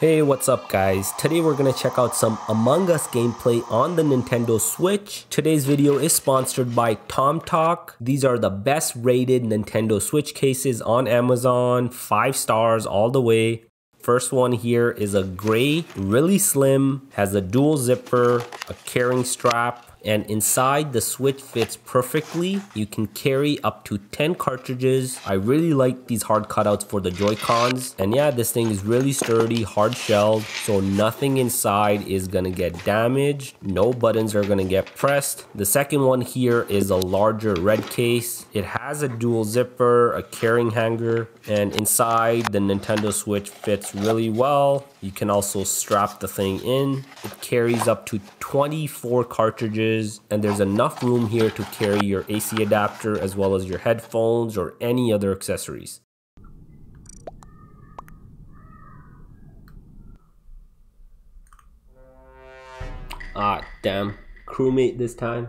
Hey, what's up guys? Today we're gonna check out some Among Us gameplay on the Nintendo Switch. Today's video is sponsored by TomToc. These are the best rated Nintendo Switch cases on Amazon, 5 stars all the way. First one here is a gray, really slim, has a dual zipper, a carrying strap, and inside the Switch fits perfectly. You can carry up to 10 cartridges. I really like these hard cutouts for the Joy Cons. And yeah, this thing is really sturdy, hard shelled, so nothing inside is gonna get damaged. No buttons are gonna get pressed. The second one here is a larger red case. It has a dual zipper, a carrying hanger, and inside the Nintendo Switch fits really well. You can also strap the thing in. It carries up to 24 cartridges. And there's enough room here to carry your AC adapter as well as your headphones or any other accessories. Ah, damn. Crewmate this time.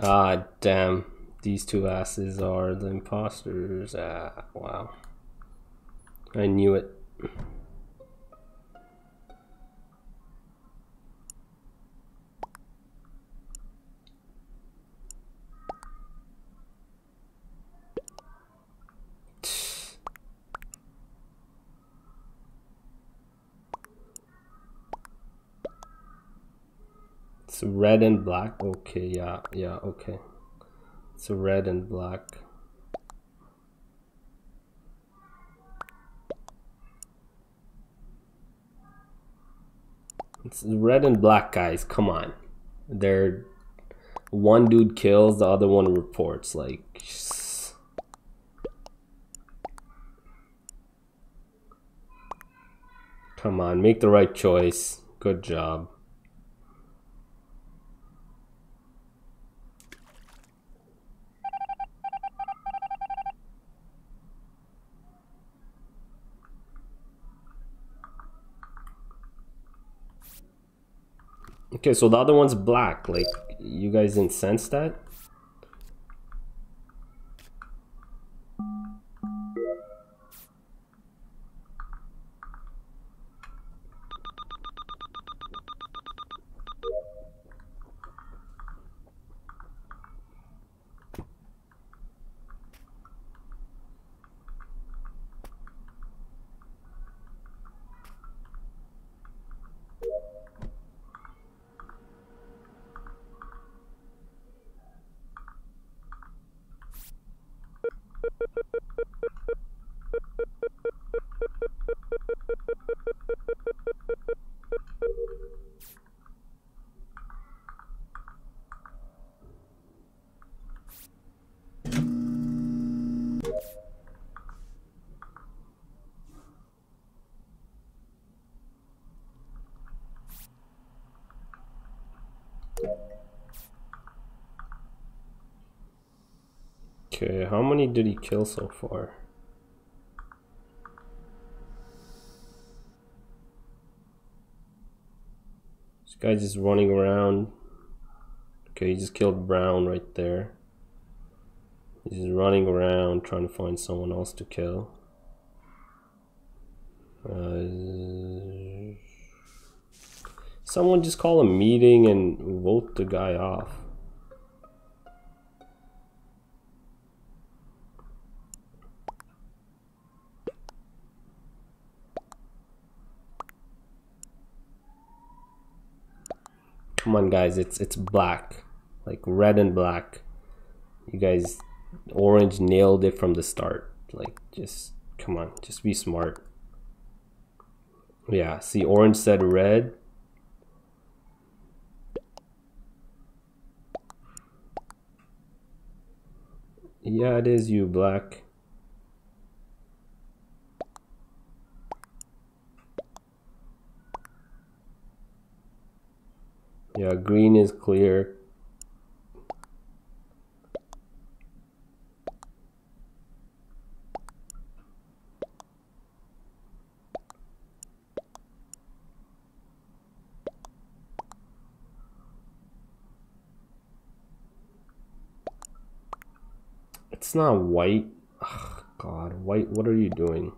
Ah, damn. These two asses are the imposters. Ah, wow. I knew it. It's red and black. Okay, yeah, okay. It's red and black. It's red and black, guys. Come on. They're one dude kills, the other one reports. Like, come on, make the right choice. Good job. Okay, so the other one's black, like, you guys didn't sense that? Okay, how many did he kill so far? This guy's just running around. Okay, he just killed Brown right there. He's just running around trying to find someone else to kill. Someone just call a meeting and vote the guy off. Come on guys, it's black, like red and black. You guys Orange nailed it from the start. Like, just come on, just be smart. Yeah, see, orange said red. Yeah, it is you, black. Yeah, green is clear. It's not white. Oh, God, white, what are you doing?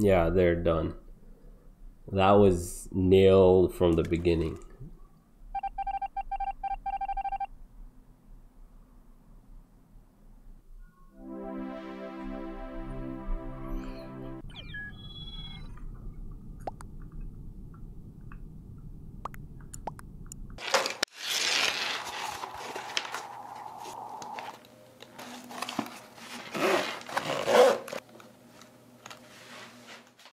Yeah, they're done. That was nailed from the beginning.